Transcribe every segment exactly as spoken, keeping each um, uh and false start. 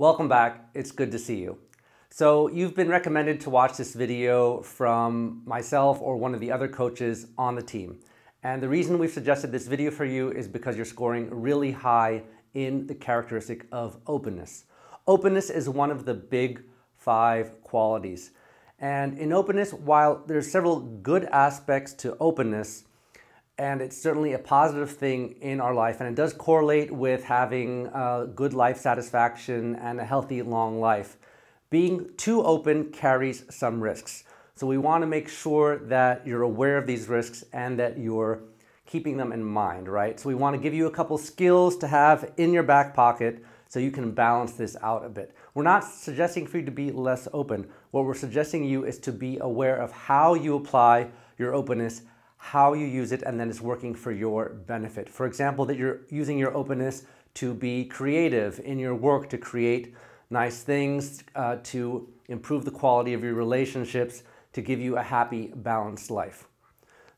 Welcome back, it's good to see you. So you've been recommended to watch this video from myself or one of the other coaches on the team. And the reason we've suggested this video for you is because you're scoring really high in the characteristic of openness. Openness is one of the big five qualities. And in openness, while there's several good aspects to openness, and it's certainly a positive thing in our life, and it does correlate with having uh, good life satisfaction and a healthy long life, being too open carries some risks. So we want to make sure that you're aware of these risks and that you're keeping them in mind, right? So we want to give you a couple skills to have in your back pocket so you can balance this out a bit. We're not suggesting for you to be less open. What we're suggesting you is to be aware of how you apply your openness, how you use it, and then it's working for your benefit. For example, that you're using your openness to be creative in your work, to create nice things, uh, to improve the quality of your relationships, to give you a happy, balanced life.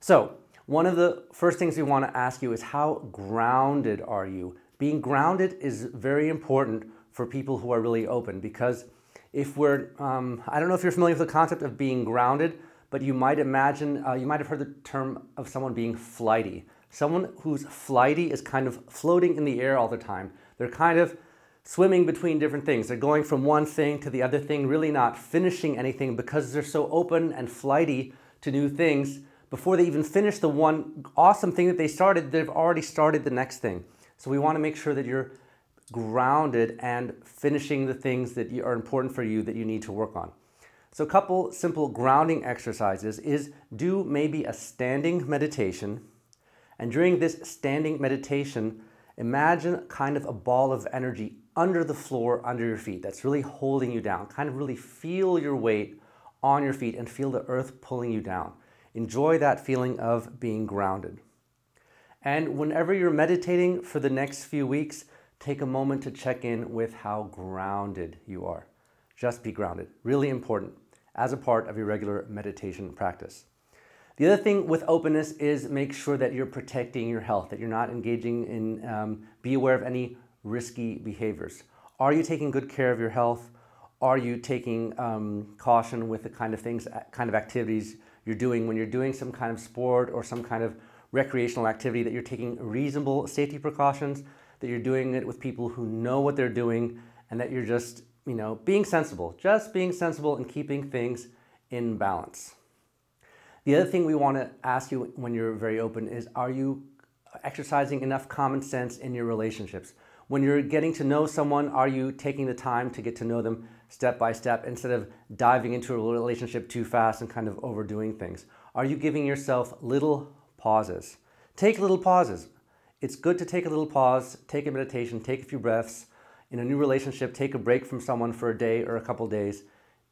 So one of the first things we want to ask you is, how grounded are you? Being grounded is very important for people who are really open, because if we're, um, I don't know if you're familiar with the concept of being grounded, but you might imagine, uh, you might have heard the term of someone being flighty. Someone who's flighty is kind of floating in the air all the time. They're kind of swimming between different things. They're going from one thing to the other thing, really not finishing anything because they're so open and flighty to new things. Before they even finish the one awesome thing that they started, they've already started the next thing. So we want to make sure that you're grounded and finishing the things that are important for you that you need to work on. So a couple simple grounding exercises is do maybe a standing meditation. And during this standing meditation, imagine kind of a ball of energy under the floor, under your feet, that's really holding you down. Kind of really feel your weight on your feet and feel the earth pulling you down. Enjoy that feeling of being grounded. And whenever you're meditating for the next few weeks, take a moment to check in with how grounded you are. Just be grounded, really important as a part of your regular meditation practice. The other thing with openness is make sure that you're protecting your health, that you're not engaging in, um, be aware of any risky behaviors. Are you taking good care of your health? Are you taking um, caution with the kind of things, kind of activities you're doing? When you're doing some kind of sport or some kind of recreational activity, that you're taking reasonable safety precautions, that you're doing it with people who know what they're doing, and that you're just, you know, being sensible, just being sensible and keeping things in balance. The other thing we want to ask you when you're very open is, are you exercising enough common sense in your relationships? When you're getting to know someone, are you taking the time to get to know them step by step instead of diving into a relationship too fast and kind of overdoing things? Are you giving yourself little pauses? Take little pauses. It's good to take a little pause, take a meditation, take a few breaths. In a new relationship, take a break from someone for a day or a couple days.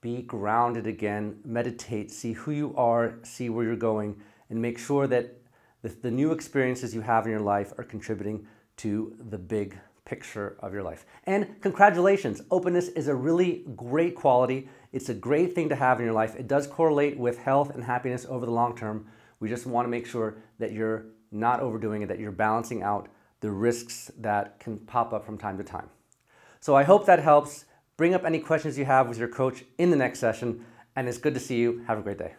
Be grounded again, meditate, see who you are, see where you're going, and make sure that the new experiences you have in your life are contributing to the big picture of your life. And congratulations, openness is a really great quality. It's a great thing to have in your life. It does correlate with health and happiness over the long term. We just want to make sure that you're not overdoing it, that you're balancing out the risks that can pop up from time to time. So I hope that helps. Bring up any questions you have with your coach in the next session, and it's good to see you. Have a great day.